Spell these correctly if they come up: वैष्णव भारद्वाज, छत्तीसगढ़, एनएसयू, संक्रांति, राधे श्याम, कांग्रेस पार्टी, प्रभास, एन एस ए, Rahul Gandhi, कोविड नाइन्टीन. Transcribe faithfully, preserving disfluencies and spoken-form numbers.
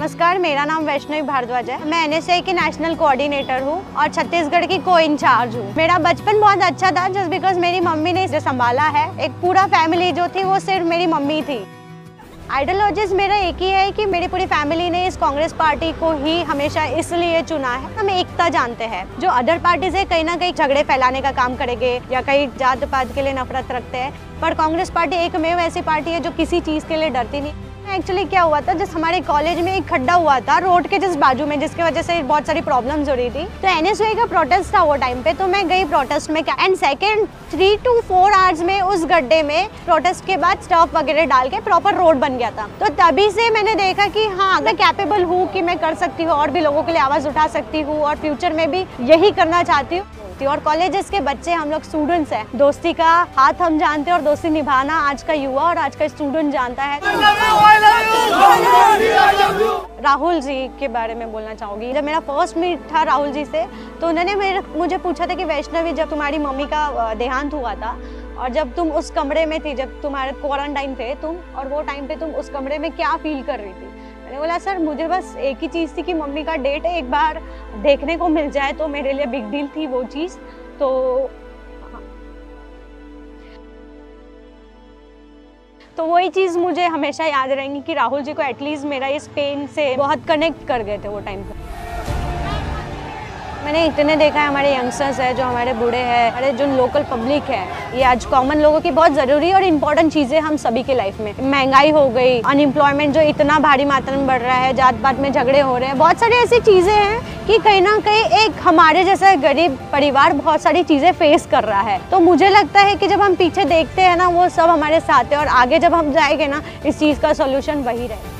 नमस्कार, मेरा नाम वैष्णव भारद्वाज है। मैं एन एस ए की नेशनल कोऑर्डिनेटर हूँ और छत्तीसगढ़ की को इंचार्ज हूँ। मेरा बचपन बहुत अच्छा था, जस्ट बिकॉज मेरी मम्मी ने इसे संभाला है। एक पूरा फैमिली जो थी वो सिर्फ मेरी मम्मी थी। आइडियोलॉजीज मेरा एक ही है कि मेरी पूरी फैमिली ने इस कांग्रेस पार्टी को ही हमेशा इसलिए चुना है, हम एकता जानते हैं। जो अदर पार्टीज है कहीं ना कहीं झगड़े फैलाने का काम करेंगे या कहीं जात पात के लिए नफरत रखते हैं, पर कांग्रेस पार्टी एकमेव ऐसी पार्टी है जो किसी चीज़ के लिए डरती नहीं। एक्चुअली क्या हुआ था, जिस हमारे कॉलेज में एक खड्डा हुआ था रोड के जिस बाजू में, जिसके वजह से बहुत सारी प्रॉब्लम्स हो रही थी। तो एनएसयू का प्रोटेस्ट था वो टाइम पे, तो मैं गई प्रोटेस्ट में। And second three two four hours में उस गड्ढे में प्रोटेस्ट के बाद स्टफ वगैरह डाल के प्रॉपर रोड बन गया था। तो तभी से मैंने देखा कि हाँ, मैं कैपेबल हूँ कि मैं कर सकती हूँ और भी लोगों के लिए आवाज़ उठा सकती हूँ और फ्यूचर में भी यही करना चाहती हूँ। और कॉलेजेस के बच्चे, हम लोग स्टूडेंट्स हैं, दोस्ती का हाथ हम जानते हैं और दोस्ती निभाना आज का युवा और आज का स्टूडेंट जानता है। राहुल जी के बारे में बोलना चाहूँगी। जब मेरा फर्स्ट मीट था राहुल जी से, तो उन्होंने मेरे मुझे पूछा था कि वैष्णवी, जब तुम्हारी मम्मी का देहांत हुआ था और जब तुम उस कमरे में थी, जब तुम्हारे क्वारंटाइन थे तुम, और वो टाइम पे तुम उस कमरे में क्या फील कर रही थी? मैंने बोला सर, मुझे बस एक ही चीज़ थी कि मम्मी का डेट एक बार देखने को मिल जाए तो मेरे लिए बिग डील थी वो चीज़। तो तो वही चीज़ मुझे हमेशा याद रहेंगी कि राहुल जी को एटलीस्ट मेरा इस पेन से बहुत कनेक्ट कर गए थे वो टाइम पर। मैंने इतने देखा है, हमारे यंगस्टर्स है, जो हमारे बूढ़े हैं, अरे जो लोकल पब्लिक है, ये आज कॉमन लोगों की बहुत ज़रूरी और इम्पोर्टेंट चीज़ें हम सभी के लाइफ में। महंगाई हो गई, अनएम्प्लॉयमेंट जो इतना भारी मात्रा में बढ़ रहा है, जात पात में झगड़े हो रहे हैं, बहुत सारी ऐसी चीज़ें हैं कि कहीं ना कहीं एक हमारे जैसा गरीब परिवार बहुत सारी चीज़ें फेस कर रहा है। तो मुझे लगता है कि जब हम पीछे देखते हैं ना, वो सब हमारे साथ है और आगे जब हम जाएंगे ना, इस चीज़ का सोल्यूशन वही रहेगा।